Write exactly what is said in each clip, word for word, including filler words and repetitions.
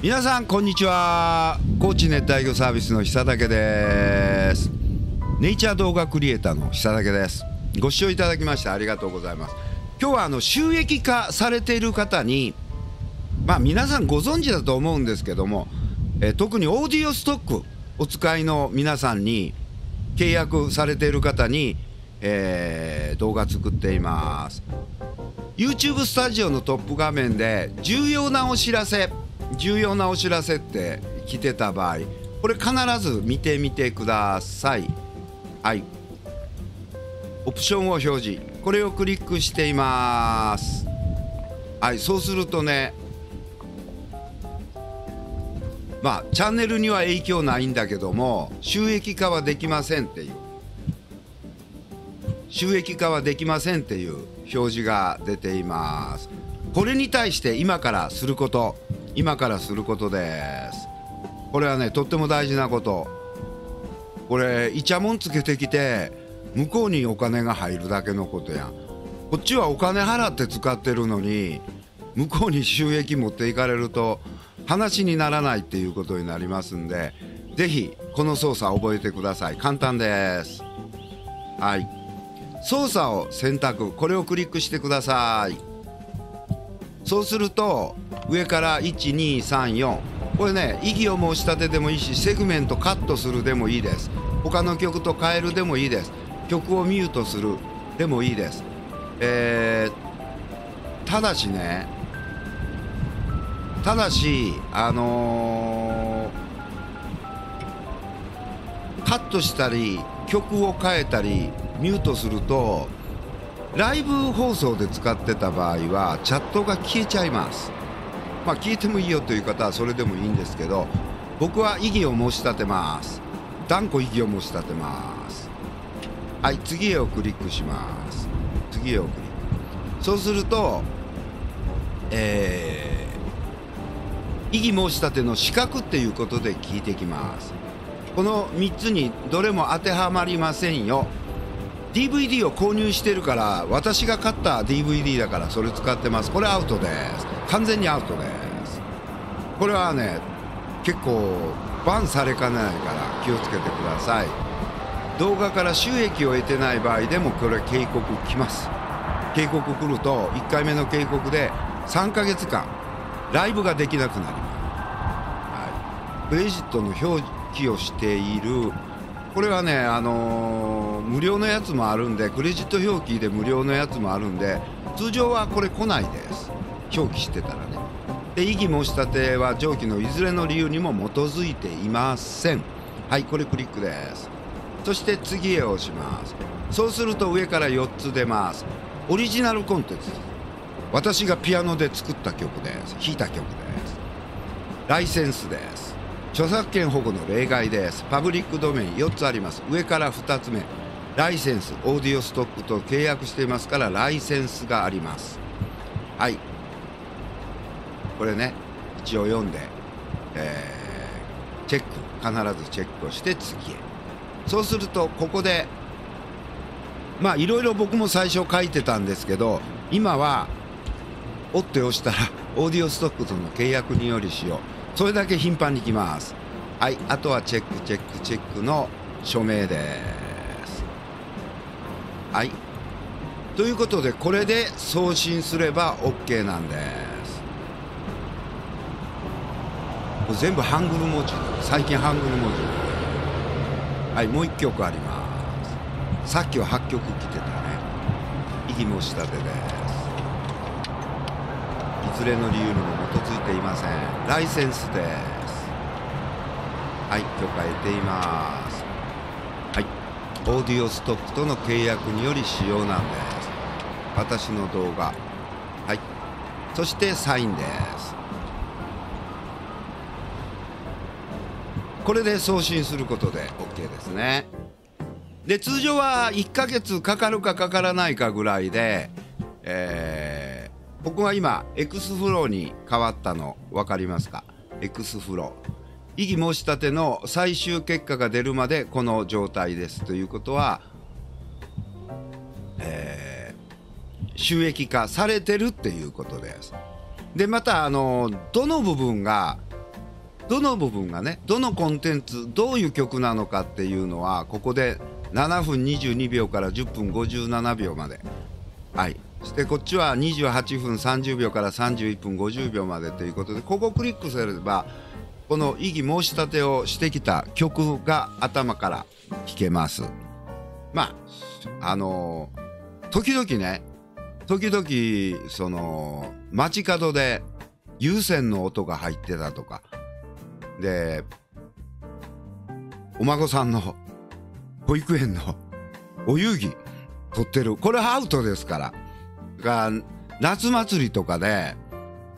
皆さんこんにちは。高知熱帯魚サービスの久竹です。ネイチャー動画クリエイターの久竹です。ご視聴いただきましてありがとうございます。今日はあの収益化されている方に、まあ皆さんご存知だと思うんですけども、え特にオーディオストックお使いの皆さんに、契約されている方に、えー、動画作っています。 YouTube スタジオのトップ画面で重要なお知らせ重要なお知らせって来てた場合、これ必ず見てみてください。はい。オプションを表示、これをクリックしています。はい、そうするとね、まあチャンネルには影響ないんだけども、収益化はできませんっていう収益化はできませんっていう表示が出ています。これに対して今からすること今からすることです。これはね、とっても大事なこと。これイチャモンつけてきて向こうにお金が入るだけのことやん。こっちはお金払って使ってるのに向こうに収益持っていかれると話にならないっていうことになりますんで、ぜひこの操作を覚えてください。簡単です。はい、操作を選択、これをクリックしてください。そうすると上からいち、に、さん、よん、これね、異議を申し立てでもいいし、セグメントカットするでもいいです。他の曲と変えるでもいいです。曲をミュートするでもいいです。えー、ただしねただしあのー、カットしたり曲を変えたりミュートすると、ライブ放送で使ってた場合はチャットが消えちゃいます。まあ聞いてもいいよという方はそれでもいいんですけど、僕は異議を申し立てます。断固異議を申し立てます。はい、次へをクリックします。次へをクリック。そうすると、えー、異議申し立ての資格っていうことで聞いてきます。このみっつにどれも当てはまりませんよ。ディーブイディー を購入してるから、私が買った ディーブイディー だからそれ使ってます。これアウトです。完全にアウトです。これはね、結構バンされかねないから気をつけてください。動画から収益を得てない場合でもこれ警告来ます。警告来るといっかいめの警告でさんかげつかんライブができなくなります。はい、クレジットの表記をしている、これはね、あのー、無料のやつもあるんで、クレジット表記で無料のやつもあるんで、通常はこれ来ないです。表記してたらね。で、異議申し立ては上記のいずれの理由にも基づいていません。はい、これクリックです。そして次へ押します。そうすると上からよっつ出ます。オリジナルコンテンツ、私がピアノで作った曲です。弾いた曲です。ライセンスです。著作権保護の例外です。パブリックドメインよっつあります。上からふたつめ、ライセンス、オーディオストックと契約していますからライセンスがあります。はい、これね、一応読んで、えー、チェック、必ずチェックをして次へ。そうするとここで、まあいろいろ僕も最初書いてたんですけど、今は折って押したらオーディオストックとの契約により使用、それだけ頻繁に来ます。はい、あとはチェックチェックチェックの署名です。はい、ということでこれで送信すれば オーケー なんです。これ全部ハングル文字、最近ハングル文字。はい、もういっきょくあります。さっきははっきょく来てたね。異議申し立てです。いずれの理由にも基づいていません。ライセンスです。はい、許可得ています。はい、オーディオストックとの契約により使用なんです。私の動画。はい、そしてサインです。これで送信することで オーケー ですね。で、通常はいっかげつかかるかかからないかぐらいで、えー僕は今エクスフローに変わったの分かりますか。エクスフロー、異議申し立ての最終結果が出るまでこの状態ですということは、えー、収益化されてるっていうことです。でまたあのどの部分がどの部分がね、どのコンテンツ、どういう曲なのかっていうのは、ここでななふんにじゅうにびょうからじゅっぷんごじゅうななびょうまで、はい、そしてこっちはにじゅうはっぷんさんじゅうびょうからさんじゅういっぷんごじゅうびょうまでということで、ここをクリックすればこの異議申し立てをしてきた曲が頭から弾けます。まああのー、時々ね時々その街角で有線の音が入ってたとかで、お孫さんの保育園のお遊戯撮ってる、これはアウトですから。夏祭りとかで、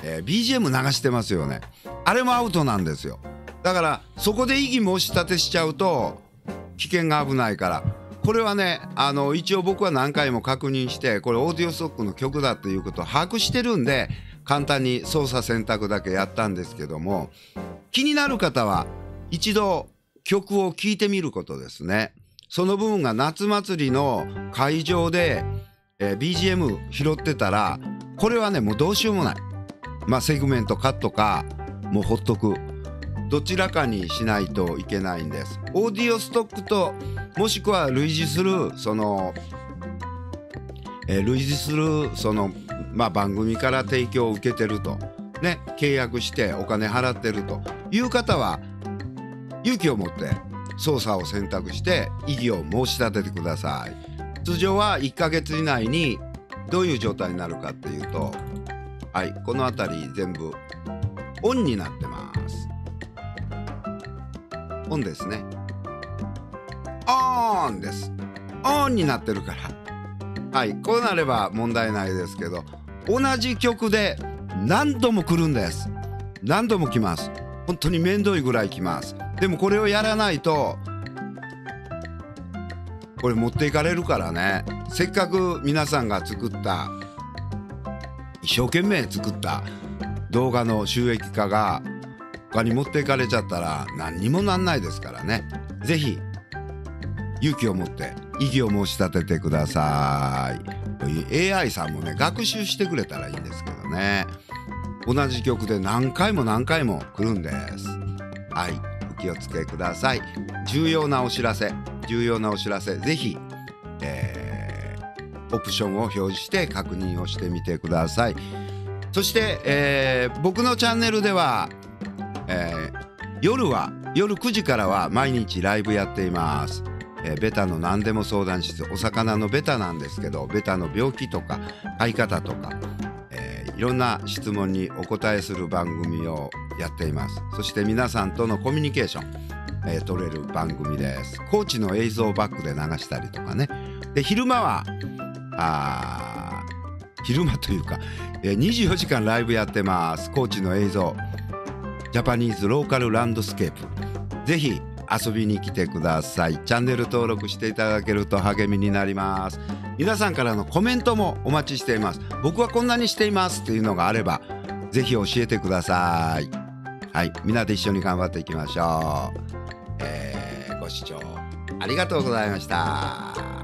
えー、ビージーエム 流してますよね。あれもアウトなんですよ。だからそこで異議申し立てしちゃうと危険が危ないから、これはね、あの一応僕は何回も確認して、これオーディオストックの曲だっていうことを把握してるんで、簡単に操作選択だけやったんですけども、気になる方は一度曲を聴いてみることですね。その部分が夏祭りの会場で、えー、ビージーエム 拾ってたら、これはねもうどうしようもない、まあ、セグメントカットかもうほっとく、どちらかにしないといけないんです。オーディオストックともしくは類似するその、えー、類似するその、まあ、番組から提供を受けてると、ね、契約してお金払ってるという方は勇気を持って操作を選択して異議を申し立ててください。通常はいっかげつ以内にどういう状態になるかっていうと、はい、この辺り全部オンになってます。オンですね。オンです。オンになってるから。はい、こうなれば問題ないですけど、同じ曲で何度も来るんです。何度も来ます。本当にめんどいぐらい来ます。でもこれをやらないとこれ持っていかれるからね。せっかく皆さんが作った一生懸命作った動画の収益化が他に持っていかれちゃったら何にもなんないですからね。是非勇気を持って異議を申し立ててください。 エーアイ さんもね学習してくれたらいいんですけどね、同じ曲で何回も何回も来るんです。はい、お気をつけください。重要なお知らせ、重要なお知らせ、ぜひ、えー、オプションを表示して確認をしてみてください。そして、えー、僕のチャンネルでは、えー、夜は夜くじからは毎日ライブやっています。えー、ベタの何でも相談室、お魚のベタなんですけど、ベタの病気とか飼い方とか、えー、いろんな質問にお答えする番組をやっています。そして皆さんとのコミュニケーション、えー、取れる番組です。コーチの映像バックで流したりとかね。で昼間はあ昼間というか、えー、にじゅうよじかんライブやってます。コーチの映像ジャパニーズローカルランドスケープ、ぜひ遊びに来てください。チャンネル登録していただけると励みになります。皆さんからのコメントもお待ちしています。僕はこんなにしていますっていうのがあればぜひ教えてください。はい、みんなで一緒に頑張っていきましょう。えー、ご視聴ありがとうございました。